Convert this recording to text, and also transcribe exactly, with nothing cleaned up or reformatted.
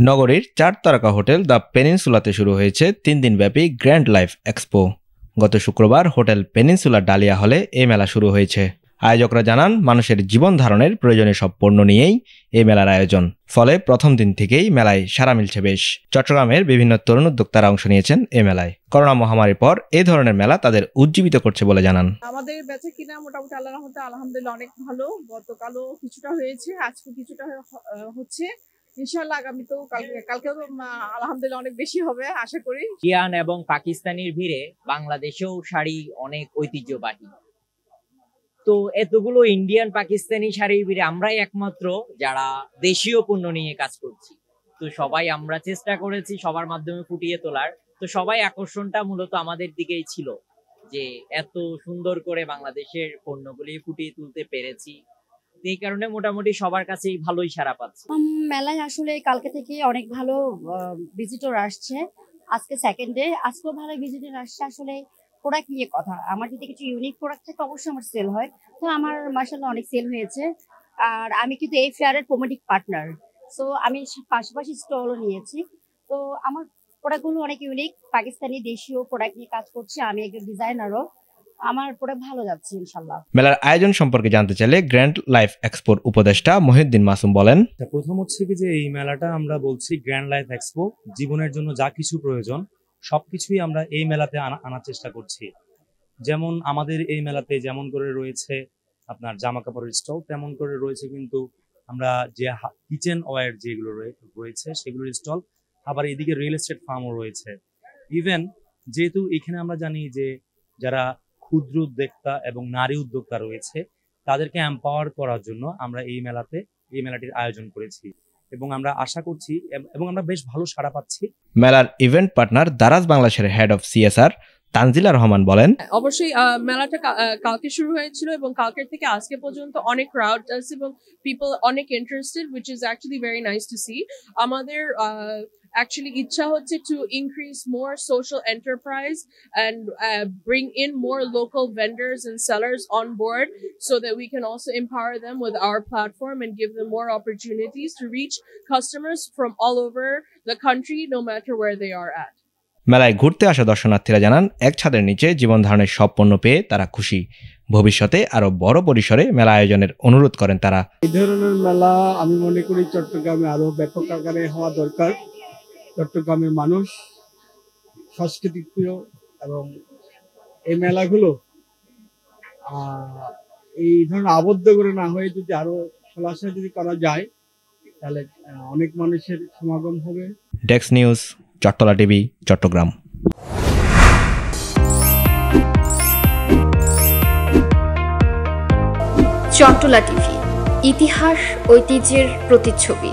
नगरीर चार तारका hotel the पेनिनसुलाते शुरू होयेछे तीन दिन व्यापी ग्रैंड लाइफ एक्सपो। गत शुक्रवार होटेल पेनिनसुला डालिया हले ए मेला शुरू होयेछे। आयोजकरा जानान मानुषेर जीवन धारणेर प्रयोजनीय सब पण्य नियेई ए मेलार आयोजन। फले प्रथम दिन थेकेई मेलाय सारा मिलछे बेश। चट्टग्रामेर विभिन्न तरुण उद्योक्तारा अंश नियेछेन ए मेलाय। करोना महामारीर पर ए धरनेर मेला तादेर उज्जीवित करछे बोले जानान। आमादेर बेचे किना मोटामुटी आल्लाहर रहमते आलহামদুলিল্লাহ अनेक भालो। गतकालও কিছুটা হয়েছে, আজকে কিছুটা হচ্ছে। ইনশাআল্লাহ আগামী তো কালকে কালকেও আলহামদুলিল্লাহ অনেক বেশি হবে আশা করি। ইরান এবং পাকিস্তানের ভিড়ে বাংলাদেশেও শাড়ি অনেক ঐতিহ্যবাহী। তো এতগুলো ইন্ডিয়ান পাকিস্তানি শাড়ির ভিড়ে আমরাই একমাত্র যারা দেশীয় পণ্য নিয়ে কাজ করছি। তো সবাই আমরা চেষ্টা করেছি সবার মাধ্যমে ফুটিয়ে তোলার। তো সবাই আকর্ষণটা মূলত আমাদের দিকেই ছিল যে এত সুন্দর করে বাংলাদেশের পণ্যগুলি ফুটিয়ে তুলতে পেরেছি। এই কারণে মোটামুটি সবার কাছেই ভালোই সাড়া পাচ্ছে। মেলায় আসলে কালকে থেকে অনেক ভালো ভিজিটর আসছে। আজকে সেকেন্ড ডে, আজকেও ভালো ভিজিটর আসছে। আসলে প্রোডাক্ট নিয়ে কথা, আমার যদি কিছু ইউনিক প্রোডাক্ট থাকে অবশ্যই আমার সেল হয়। তো আমার মাশাআল্লাহ অনেক সেল হয়েছে। আর আমি কিন্তু এই ফেয়ারের প্রমোটিং পার্টনার, সো আমি পাশাপাশি স্টলও নিয়েছি। তো আমার প্রোডাক্টগুলো অনেক ইউনিক, পাকিস্তানি দেশীয় প্রোডাক্ট নিয়ে কাজ করছি। আমি একজন ডিজাইনারও। মেলার আয়োজন সম্পর্কে জানতে চাইলে গ্র্যান্ড লাইফ এক্সপোর উপদেষ্টা মহিউদ্দিন মাসুম বলেন, প্রথম হচ্ছে কি যে এই মেলাটা আমরা বলছি গ্র্যান্ড লাইফ এক্সপো। জীবনের জন্য যা কিছু প্রয়োজন সবকিছুই আমরা এই মেলাতে আনার চেষ্টা করছি। যেমন আমাদের এই মেলাতে যেমন করে রয়েছে আপনার জামা কাপড়ের স্টল, তেমন করে রয়েছে কিন্তু আমরা যে কিচেন ওয়্যার যেগুলো রয়েছে সেগুলোর স্টল। আবার এদিকে রিয়েল এস্টেট ফার্মও রয়েছে। ইভেন যেহেতু এখানে আমরা জানি যে যারা ক্ষুদ্র উদ্যোক্তা এবং নারী উদ্যোক্তা রয়েছে তাদেরকে এম্পাওয়ার করার জন্য আমরা এই মেলাতে এই মেলাটির আয়োজন করেছি এবং আমরা আশা করছি এবং আমরা বেশ ভালো সাড়া পাচ্ছি। মেলার ইভেন্ট পার্টনার দারাজ বাংলাদেশের head of CSR Tanzila Rahman বলেন, অবশ্যই মেলাটা কালকে শুরু হয়েছিল এবং কালকের থেকে আজকে পর্যন্ত অনেক ক্রাউড আছে এবং পিপল অনেক interested, which is actually very nice to see. আমাদের actually ইচ্ছা হচ্ছে to increase more social enterprise and uh, bring in more local vendors and sellers on board so that we can also empower them with our platform and give them more opportunities to reach customers from all over the country no matter where they are at. মেলায় ঘুরতে আসা দর্শনার্থীরা জানান এক ছাদের নিচে জীবন ধারণের সব পণ্য পেয়ে তারা খুশি। ভবিষ্যতে আরো বড় পরিসরে মেলা আয়োজনের অনুরোধ করেন তারা। এই ধরনের মেলা আমি মনে করি চট্টগ্রামে আরো ব্যাপক আকারে হওয়া দরকার। চট্টগ্রামের মানুষ সাংস্কৃতিক প্রিয় এবং এই মেলাগুলো এই ধরনের আবদ্ধ করে না হয়ে যদি আরো খোলাসা যদি করা যায় তাহলে অনেক মানুষের সমাগম হবে। ডেক্স news, Chattala TV, Chattogram. Chattala TV, ইতিহাস ঐতিহ্যের প্রতিচ্ছবি।